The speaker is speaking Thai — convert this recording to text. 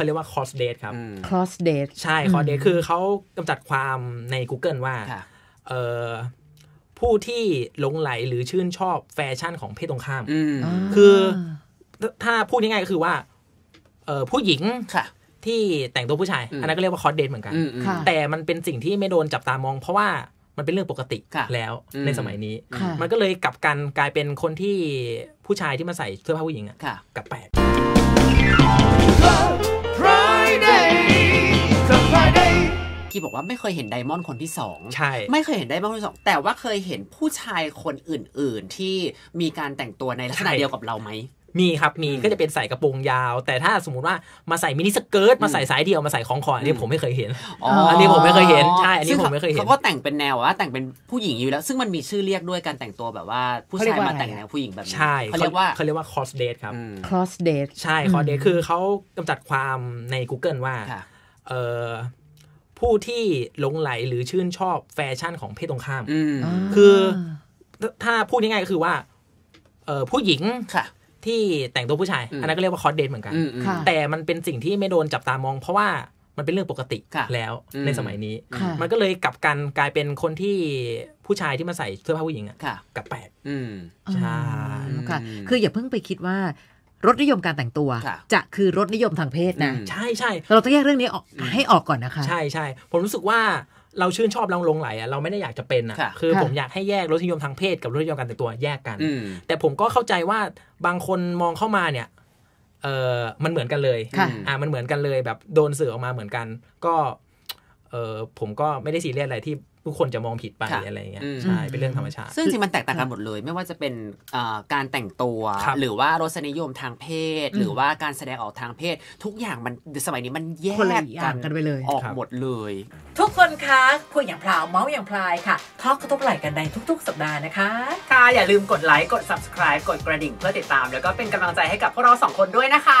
เขาเรียกว่า cross date ครับ cross date ใช่ cross date คือเขากำจัดความใน Google ว่าผู้ที่หลงไหลหรือชื่นชอบแฟชั่นของเพศตรงข้ามคือถ้าพูดง่ายๆก็คือว่าผู้หญิงที่แต่งตัวผู้ชายอันนั้นก็เรียกว่า cross date เหมือนกันแต่มันเป็นสิ่งที่ไม่โดนจับตามองเพราะว่ามันเป็นเรื่องปกติแล้วในสมัยนี้มันก็เลยกลับกันกลายเป็นคนที่ผู้ชายที่มาใส่เสื้อผ้าผู้หญิงกลับแปลกที่บอกว่าไม่เคยเห็นไดมอนด์คนที่สองใช่ไม่เคยเห็นไดมอนด์คนที่สองแต่ว่าเคยเห็นผู้ชายคนอื่นๆที่มีการแต่งตัวในลักษณะเดียวกับเราไหมมีครับมีก็จะเป็นใส่กระโปรงยาวแต่ถ้าสมมติว่ามาใส่มินิสเกิร์ตมาใส่สายเดียวมาใส่ของคออันนี้ผมไม่เคยเห็นอันนี้ผมไม่เคยเห็นใช่อันนี้ผมไม่เคยเห็นเขาก็แต่งเป็นแนวว่าแต่งเป็นผู้หญิงอยู่แล้วซึ่งมันมีชื่อเรียกด้วยการแต่งตัวแบบว่าผู้ชายมาแต่งแนวผู้หญิงแบบนี้ใช่เขาเรียกว่า cross date ครับ cross date ใช่ cross date คือเขากำจัดความใน Google ว่าผู้ที่หลงไหลหรือชื่นชอบแฟชั่นของเพศตรงข้ามคือถ้าพูดง่ายๆก็คือว่าผู้หญิงที่แต่งตัวผู้ชายอันนั้นก็เรียกว่า cross date เหมือนกันแต่มันเป็นสิ่งที่ไม่โดนจับตามองเพราะว่ามันเป็นเรื่องปกติแล้วในสมัยนี้มันก็เลยกลับกันกลายเป็นคนที่ผู้ชายที่มาใส่เสื้อผ้าผู้หญิงกลับแปลกใช่ค่ะคืออย่าเพิ่งไปคิดว่ารสนิยมการแต่งตัวจะคือรสนิยมทางเพศนะใช่ใช่เราต้องแยกเรื่องนี้ออกให้ออกก่อนนะคะใช่ใช่ผมรู้สึกว่าเราชื่นชอบเราลงไหลอ่ะเราไม่ได้อยากจะเป็นอ่ะคือผมอยากให้แยกรสนิยมทางเพศกับรสนิยมการแต่งตัวแยกกันแต่ผมก็เข้าใจว่าบางคนมองเข้ามาเนี่ยมันเหมือนกันเลยมันเหมือนกันเลยแบบโดนสื่อออกมาเหมือนกันก็ผมก็ไม่ได้ซีเรียสอะไรที่ทุกคนจะมองผิดไปอะไรอย่างเงี้ยใช่เป็นเรื่องธรรมชาติซึ่งจริงมันแตกต่างกันหมดเลยไม่ว่าจะเป็นการแต่งตัวหรือว่ารสนิยมทางเพศหรือว่าการแสดงออกทางเพศทุกอย่างมันสมัยนี้มันแยกกันไปเลยออกหมดเลยทุกคนคะคุยอย่างพราวเมาอย่างพลายค่ะทอล์คทุกไหลกันในทุกๆสัปดาห์นะคะค่ะอย่าลืมกดไลค์กด Subscribe กดกระดิ่งเพื่อติดตามแล้วก็เป็นกำลังใจให้กับพวกเรา2คนด้วยนะคะ